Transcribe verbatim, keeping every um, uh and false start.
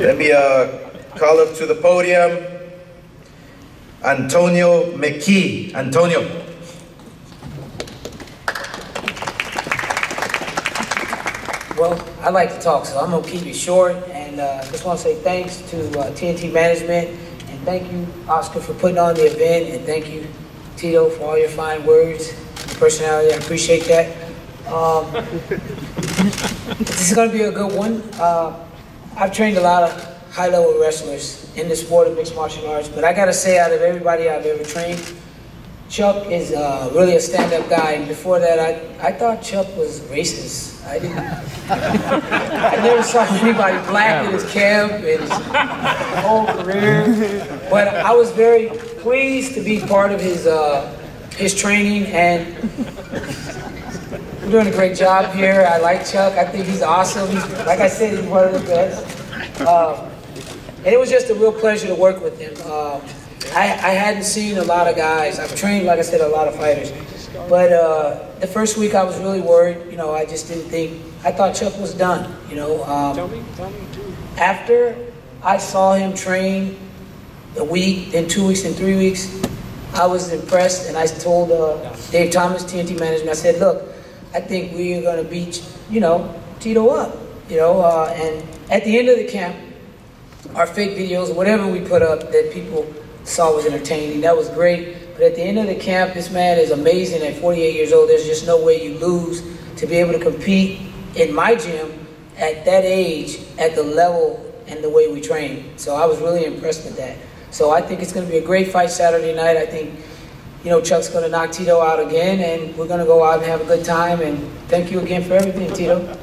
Let me uh, call up to the podium Antonio McKee. Antonio. Well, I like to talk, so I'm going to keep it short, and uh, just want to say thanks to uh, T N T Management, and thank you, Oscar, for putting on the event, and thank you, Tito, for all your fine words and personality. I appreciate that. Um, this is going to be a good one. Uh, I've trained a lot of high-level wrestlers in the sport of mixed martial arts, but I got to say, out of everybody I've ever trained, Chuck is uh, really a stand-up guy, and before that, I, I thought Chuck was racist. I didn't. I never saw anybody black in his camp, in his whole career. But I was very pleased to be part of his uh, his training, and we're doing a great job here. I like Chuck. I think he's awesome. He's, like I said, he's one of the best. Uh, and it was just a real pleasure to work with him. Uh, I, I hadn't seen a lot of guys. I've trained, like I said, a lot of fighters. But uh, the first week I was really worried. You know, I just didn't think. I thought Chuck was done, you know. Um, tell me, tell me too. After I saw him train a week, then two weeks, then three weeks, I was impressed. And I told uh, Dave Thomas, T N T Management, I said, look, I think we are going to beat, you know, Tito up. You know, uh, and at the end of the camp, our fake videos, whatever we put up that people saw was entertaining. That was great. But at the end of the camp, this man is amazing at forty-eight years old. There's just no way you lose to be able to compete in my gym at that age, at the level and the way we train. So I was really impressed with that. So I think it's going to be a great fight Saturday night. I think, you know, Chuck's going to knock Tito out again, and we're going to go out and have a good time. And thank you again for everything, Tito.